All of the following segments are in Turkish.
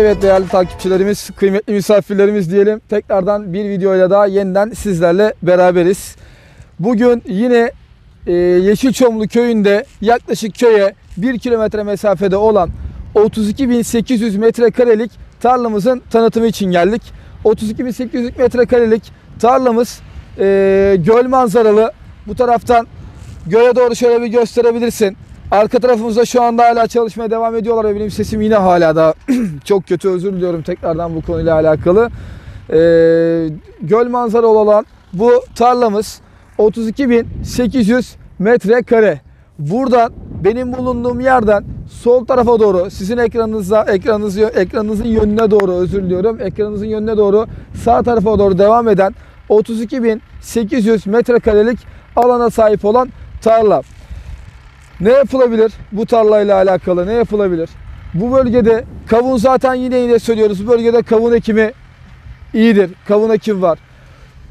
Evet değerli takipçilerimiz, kıymetli misafirlerimiz diyelim. Tekrardan bir videoyla daha yeniden sizlerle beraberiz. Bugün yine Yeşilçomlu köyünde yaklaşık köye 1 kilometre mesafede olan 32.800 metrekarelik tarlamızın tanıtımı için geldik. 32.800 metrekarelik tarlamız göl manzaralı. Bu taraftan göle doğru şöyle bir gösterebilirsin. Arka tarafımızda şu anda hala çalışmaya devam ediyorlar ve benim sesim yine hala da çok kötü, özür diliyorum tekrardan bu konuyla alakalı. Göl manzaralı olan bu tarlamız 32.800 metrekare. Buradan benim bulunduğum yerden sol tarafa doğru, sizin ekranınızın yönüne doğru, özür diliyorum, ekranınızın yönüne doğru sağ tarafa doğru devam eden 32.800 metrekarelik alana sahip olan tarla. Ne yapılabilir bu tarlayla alakalı, ne yapılabilir? Bu bölgede kavun, zaten yine söylüyoruz, bu bölgede kavun ekimi iyidir, kavun ekimi var.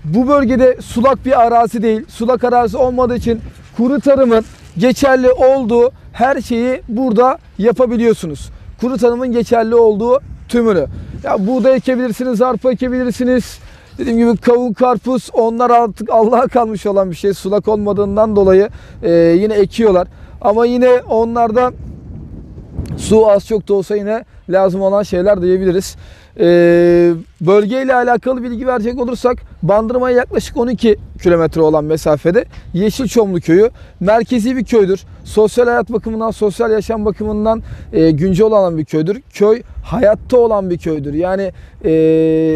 Bu bölgede sulak bir arazi değil, sulak arazi olmadığı için kuru tarımın geçerli olduğu her şeyi burada yapabiliyorsunuz. Kuru tarımın geçerli olduğu tümünü. Ya buğday ekebilirsiniz, arpa ekebilirsiniz. Dediğim gibi kavun, karpuz, onlar artık Allah'a kalmış olan bir şey. Sulak olmadığından dolayı yine ekiyorlar. Ama yine onlarda su az çok da olsa yine lazım olan şeyler diyebiliriz. Bölgeyle alakalı bilgi verecek olursak, Bandırma'ya yaklaşık 12 kilometre olan mesafede Yeşilçomlu köyü merkezi bir köydür. Sosyal hayat bakımından, sosyal yaşam bakımından güncel olan bir köydür. Köy hayatta olan bir köydür. Yani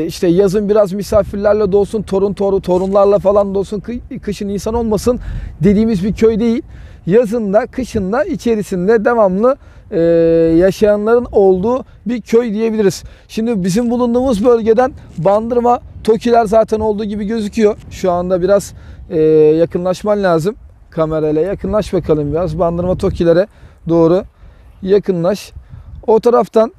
işte yazın biraz misafirlerle de olsun, torunlarla falan da olsun, kışın insan olmasın dediğimiz bir köy değil. Yazında, kışında içerisinde devamlı yaşayanların olduğu bir köy diyebiliriz. Şimdi bizim bulunduğumuz bölgeden Bandırma, Tokiler zaten olduğu gibi gözüküyor. Şu anda biraz yakınlaşman lazım kamerayla. Yakınlaş bakalım biraz. Bandırma, Tokilere doğru yakınlaş. O taraftan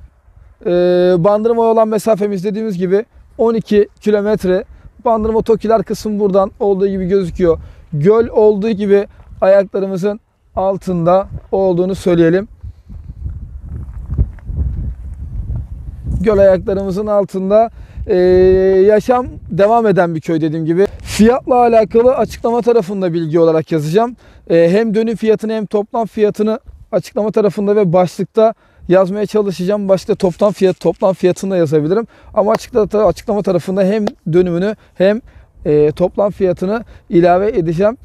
Bandırma'ya olan mesafemiz dediğimiz gibi 12 kilometre. Bandırma, Tokiler kısmı buradan olduğu gibi gözüküyor. Göl olduğu gibi ayaklarımızın altında olduğunu söyleyelim. Göl ayaklarımızın altında. Yaşam devam eden bir köy dediğim gibi. Fiyatla alakalı açıklama tarafında bilgi olarak yazacağım. Hem dönüm fiyatını hem toplam fiyatını açıklama tarafında ve başlıkta yazmaya çalışacağım. Başta toplam fiyatını da yazabilirim. Ama açıklama tarafında hem dönümünü hem toplam fiyatını ilave edeceğim.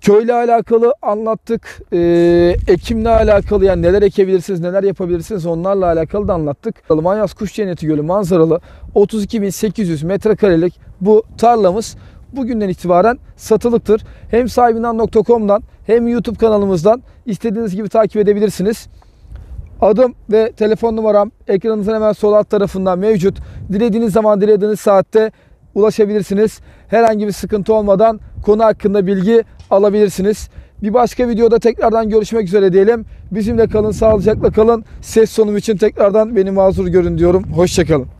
Köyle alakalı anlattık, ekimle alakalı, yani neler ekebilirsiniz, neler yapabilirsiniz onlarla alakalı da anlattık. Manyas Kuş Cenneti Gölü manzaralı 32.800 metrekarelik bu tarlamız bugünden itibaren satılıktır. Hem sahibinden.com'dan hem YouTube kanalımızdan istediğiniz gibi takip edebilirsiniz. Adım ve telefon numaram ekranınızın hemen sol alt tarafında mevcut. Dilediğiniz zaman, dilediğiniz saatte ulaşabilirsiniz. Herhangi bir sıkıntı olmadan konu hakkında bilgi alabilirsiniz. Bir başka videoda tekrardan görüşmek üzere diyelim. Bizimle kalın, sağlıcakla kalın. Ses sonum için tekrardan beni mazur görün diyorum. Hoşça kalın.